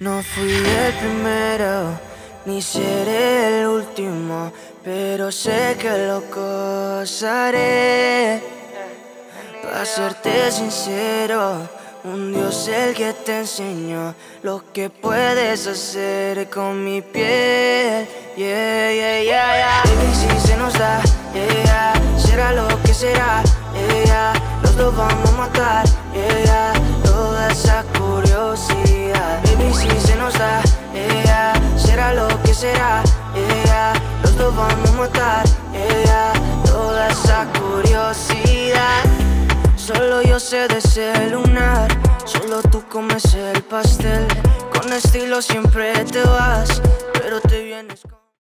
No fui el primero, ni seré el último, pero sé que lo gozaré. Para serte sincero, un Dios el que te enseñó lo que puedes hacer con mi piel. Yeah, yeah, yeah, yeah. Baby, si se nos da, yeah, yeah. Será lo que será, yeah, yeah. Los dos vamos a matar, yeah, yeah. Toda esa curiosidad. Baby, si se nos da, yeah, yeah. Será lo que será, yeah, yeah. Los dos vamos a matar, yeah, yeah. Toda esa curiosidad. Solo yo sé de ese lunar, solo tú comes el pastel. Con estilo siempre te vas, pero te vienes con...